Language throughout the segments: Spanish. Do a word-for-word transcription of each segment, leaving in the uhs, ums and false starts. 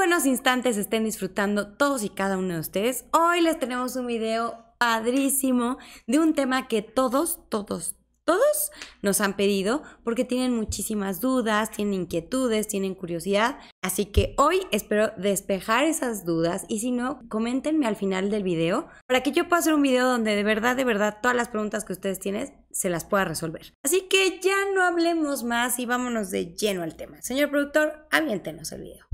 buenos instantes estén disfrutando todos y cada uno de ustedes. Hoy les tenemos un video padrísimo de un tema que todos, todos, todos nos han pedido porque tienen muchísimas dudas, tienen inquietudes, tienen curiosidad. Así que hoy espero despejar esas dudas y si no, coméntenme al final del video para que yo pueda hacer un video donde de verdad, de verdad, todas las preguntas que ustedes tienen se las pueda resolver. Así que ya no hablemos más y vámonos de lleno al tema. Señor productor, aviéntenos el video.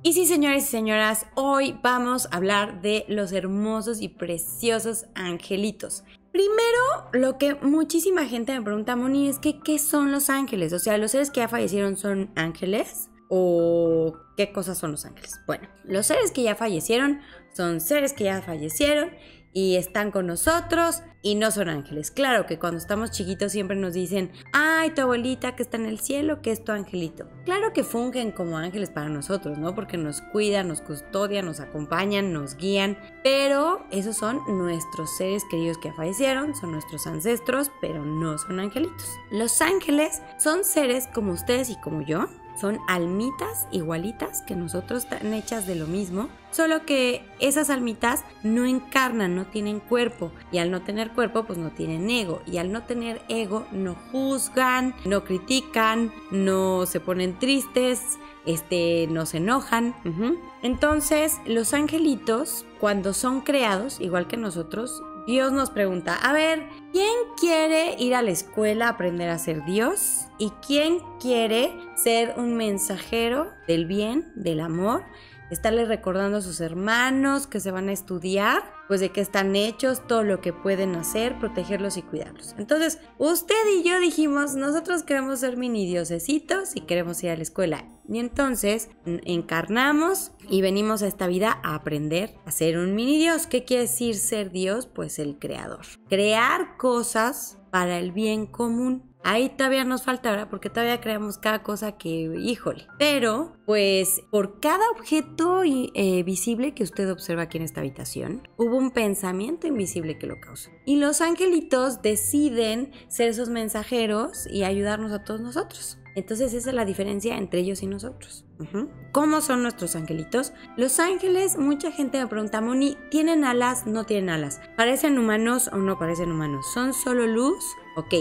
Y sí, señores y señoras, hoy vamos a hablar de los hermosos y preciosos angelitos. Primero, lo que muchísima gente me pregunta, Moni, es que ¿qué son los ángeles? O sea, ¿los seres que ya fallecieron son ángeles? ¿O qué cosas son los ángeles? Bueno, los seres que ya fallecieron son seres que ya fallecieron y están con nosotros y no son ángeles. Claro que cuando estamos chiquitos siempre nos dicen, ay, tu abuelita que está en el cielo, que es tu angelito. Claro que fungen como ángeles para nosotros, ¿no? Porque nos cuidan, nos custodian, nos acompañan, nos guían. Pero esos son nuestros seres queridos que fallecieron, son nuestros ancestros, pero no son angelitos. Los ángeles son seres como ustedes y como yo. Son almitas igualitas que nosotros, están hechas de lo mismo, solo que esas almitas no encarnan, no tienen cuerpo. Y al no tener cuerpo, pues no tienen ego. Y al no tener ego, no juzgan, no critican, no se ponen tristes, este, no se enojan. Uh-huh. Entonces, los angelitos, cuando son creados, igual que nosotros, Dios nos pregunta, a ver, ¿quién quiere ir a la escuela a aprender a ser Dios? ¿Y quién quiere ser un mensajero del bien, del amor? Estarle recordando a sus hermanos que se van a estudiar, pues de qué están hechos, todo lo que pueden hacer, protegerlos y cuidarlos. Entonces, usted y yo dijimos, nosotros queremos ser mini diosecitos y queremos ir a la escuela. Y entonces, encarnamos y venimos a esta vida a aprender a ser un mini dios. ¿Qué quiere decir ser Dios? Pues el creador. Crear cosas para el bien común. Ahí todavía nos falta, ¿verdad? Porque todavía creamos cada cosa que, híjole. Pero, pues, por cada objeto eh, visible que usted observa aquí en esta habitación, hubo un pensamiento invisible que lo causó. Y los angelitos deciden ser esos mensajeros y ayudarnos a todos nosotros. Entonces, esa es la diferencia entre ellos y nosotros. Uh-huh. ¿Cómo son nuestros angelitos? Los ángeles, mucha gente me pregunta, Moni, ¿tienen alas? ¿No tienen alas? ¿Parecen humanos o no parecen humanos? ¿Son solo luz? Ok,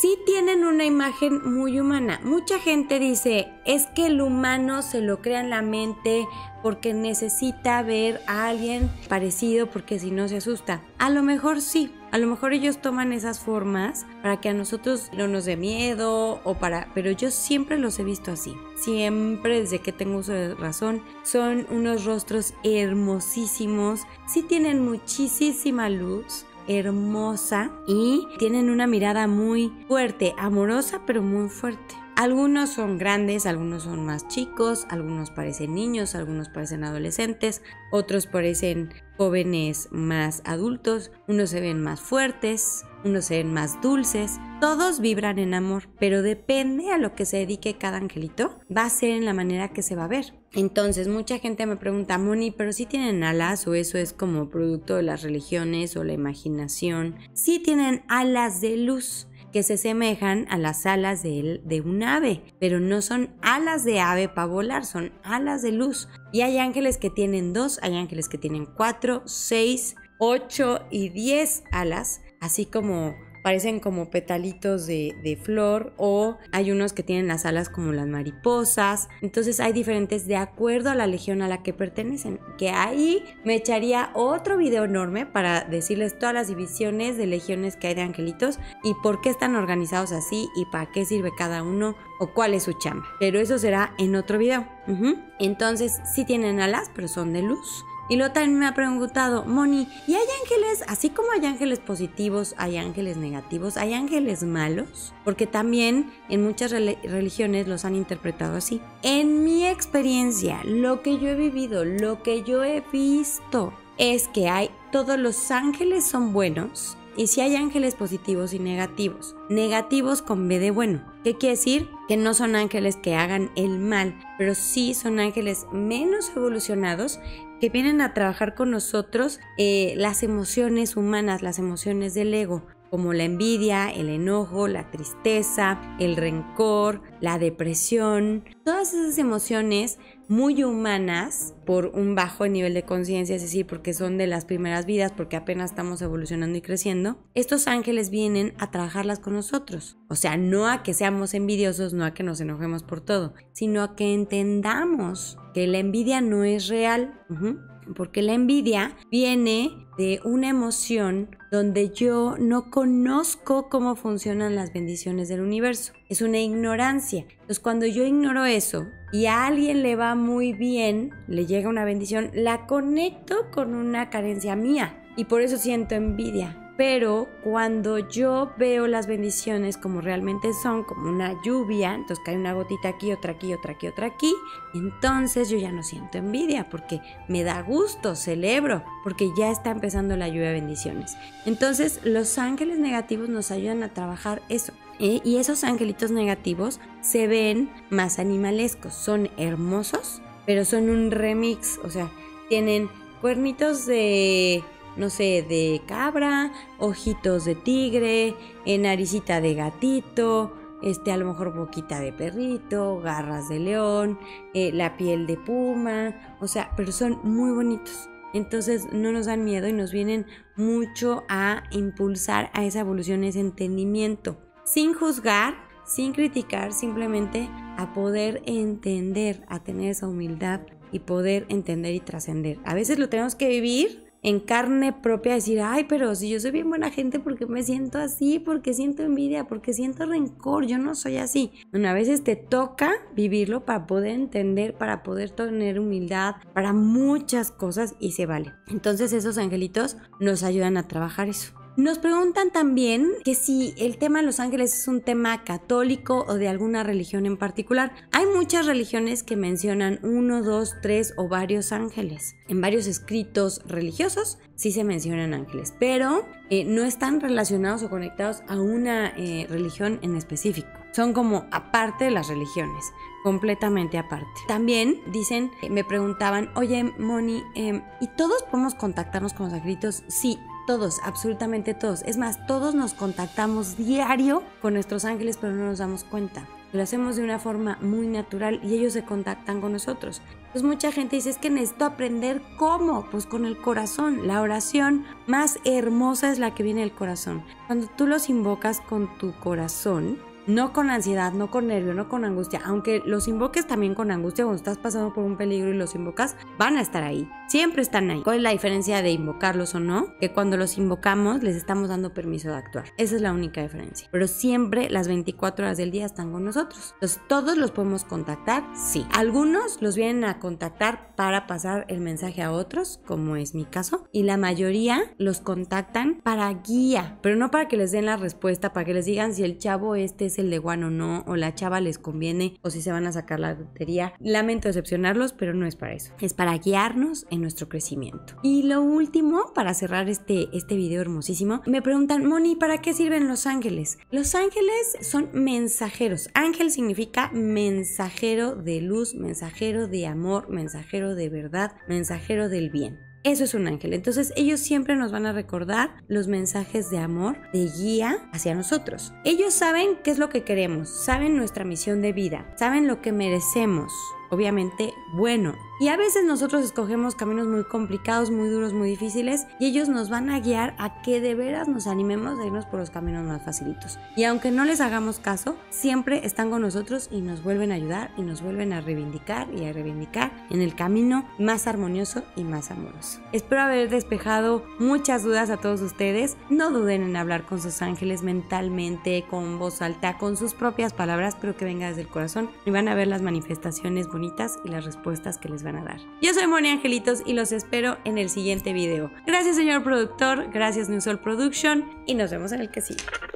sí tienen una imagen muy humana. Mucha gente dice, es que el humano se lo crea en la mente porque necesita ver a alguien parecido porque si no se asusta. A lo mejor sí. A lo mejor ellos toman esas formas para que a nosotros no nos dé miedo o para... Pero yo siempre los he visto así. Siempre, desde que tengo uso de razón, son unos rostros hermosísimos. Sí tienen muchísima luz, hermosa, y tienen una mirada muy fuerte, amorosa, pero muy fuerte. Algunos son grandes, algunos son más chicos, algunos parecen niños, algunos parecen adolescentes, otros parecen jóvenes más adultos, unos se ven más fuertes, unos se ven más dulces. Todos vibran en amor, pero depende a lo que se dedique cada angelito, va a ser en la manera que se va a ver. Entonces, mucha gente me pregunta, Moni, ¿pero sí tienen alas o eso es como producto de las religiones o la imaginación? Sí tienen alas de luz, que se semejan a las alas de, de un ave, pero no son alas de ave para volar, son alas de luz. Y hay ángeles que tienen dos, hay ángeles que tienen cuatro, seis, ocho y diez alas, así como parecen como petalitos de, de flor, o hay unos que tienen las alas como las mariposas. Entonces hay diferentes de acuerdo a la legión a la que pertenecen, que ahí me echaría otro video enorme para decirles todas las divisiones de legiones que hay de angelitos y por qué están organizados así y para qué sirve cada uno o cuál es su chamba, pero eso será en otro video. Uh-huh. Entonces sí tienen alas, pero son de luz. Y luego también me ha preguntado, Moni, ¿y hay ángeles? Así como hay ángeles positivos, hay ángeles negativos, ¿hay ángeles malos? Porque también en muchas religiones los han interpretado así. En mi experiencia, lo que yo he vivido, lo que yo he visto, es que hay, todos los ángeles son buenos. Y si hay ángeles positivos y negativos, negativos con B de bueno, ¿qué quiere decir? Que no son ángeles que hagan el mal, pero sí son ángeles menos evolucionados que vienen a trabajar con nosotros eh, las emociones humanas, las emociones del ego, como la envidia, el enojo, la tristeza, el rencor, la depresión, todas esas emociones muy humanas por un bajo nivel de conciencia, es decir, porque son de las primeras vidas, porque apenas estamos evolucionando y creciendo, estos ángeles vienen a trabajarlas con nosotros. O sea, no a que seamos envidiosos, no a que nos enojemos por todo, sino a que entendamos que la envidia no es real, uh-huh. Porque la envidia viene de una emoción donde yo no conozco cómo funcionan las bendiciones del universo. Es una ignorancia. Entonces, cuando yo ignoro eso y a alguien le va muy bien, le llega una bendición, la conecto con una carencia mía y por eso siento envidia. Pero cuando yo veo las bendiciones como realmente son, como una lluvia, entonces cae una gotita aquí, otra aquí, otra aquí, otra aquí, entonces yo ya no siento envidia porque me da gusto, celebro, porque ya está empezando la lluvia de bendiciones. Entonces los ángeles negativos nos ayudan a trabajar eso. ¿eh? Y esos angelitos negativos se ven más animalescos, son hermosos, pero son un remix, o sea, tienen cuernitos de... no sé, de cabra, ojitos de tigre, naricita de gatito, este, a lo mejor boquita de perrito, garras de león, eh, la piel de puma, o sea, pero son muy bonitos. Entonces no nos dan miedo y nos vienen mucho a impulsar a esa evolución, ese entendimiento, sin juzgar, sin criticar, simplemente a poder entender, a tener esa humildad y poder entender y trascender. A veces lo tenemos que vivir en carne propia, decir, ay, pero si yo soy bien buena gente, ¿por qué me siento así? ¿Por qué siento envidia? ¿Por qué siento rencor? Yo no soy así. Bueno, a veces te toca vivirlo para poder entender, para poder tener humildad, para muchas cosas, y se vale. Entonces esos angelitos nos ayudan a trabajar eso. Nos preguntan también que si el tema de los ángeles es un tema católico o de alguna religión en particular. Hay muchas religiones que mencionan uno, dos, tres o varios ángeles. En varios escritos religiosos sí se mencionan ángeles, pero eh, no están relacionados o conectados a una eh, religión en específico. Son como aparte de las religiones, completamente aparte. También dicen, me preguntaban, oye Moni, eh, ¿y todos podemos contactarnos con los angelitos? Sí. Todos, absolutamente todos. Es más, todos nos contactamos diario con nuestros ángeles, pero no nos damos cuenta. Lo hacemos de una forma muy natural y ellos se contactan con nosotros. Pues mucha gente dice, es que necesito aprender cómo. Pues con el corazón. La oración más hermosa es la que viene del corazón. Cuando tú los invocas con tu corazón, no con ansiedad, no con nervio, no con angustia, aunque los invoques también con angustia cuando estás pasando por un peligro y los invocas, van a estar ahí, siempre están ahí. ¿Cuál es la diferencia de invocarlos o no? Que cuando los invocamos les estamos dando permiso de actuar, esa es la única diferencia, pero siempre las veinticuatro horas del día están con nosotros. Entonces todos los podemos contactar, sí. Algunos los vienen a contactar para pasar el mensaje a otros, como es mi caso, y la mayoría los contactan para guía, pero no para que les den la respuesta, para que les digan si el chavo este es el de Juan o no, o la chava les conviene, o si se van a sacar la lotería. Lamento decepcionarlos, pero no es para eso, es para guiarnos en nuestro crecimiento. Y lo último, para cerrar este, este video hermosísimo, me preguntan, Moni, ¿para qué sirven los ángeles? Los ángeles son mensajeros. Ángel significa mensajero de luz, mensajero de amor, mensajero de verdad, mensajero del bien. Eso es un ángel. Entonces ellos siempre nos van a recordar los mensajes de amor, de guía hacia nosotros. Ellos saben qué es lo que queremos, saben nuestra misión de vida, saben lo que merecemos. Obviamente bueno. Y a veces nosotros escogemos caminos muy complicados, muy duros, muy difíciles, y ellos nos van a guiar a que de veras nos animemos a irnos por los caminos más facilitos. Y aunque no les hagamos caso, siempre están con nosotros y nos vuelven a ayudar y nos vuelven a reivindicar y a reivindicar en el camino más armonioso y más amoroso. Espero haber despejado muchas dudas a todos ustedes. No duden en hablar con sus ángeles mentalmente, con voz alta, con sus propias palabras, pero que venga desde el corazón, y van a ver las manifestaciones bonitas bonitas y las respuestas que les van a dar. Yo soy Moni Angelitos y los espero en el siguiente video. Gracias, señor productor, gracias New Soul Production, y nos vemos en el que sigue.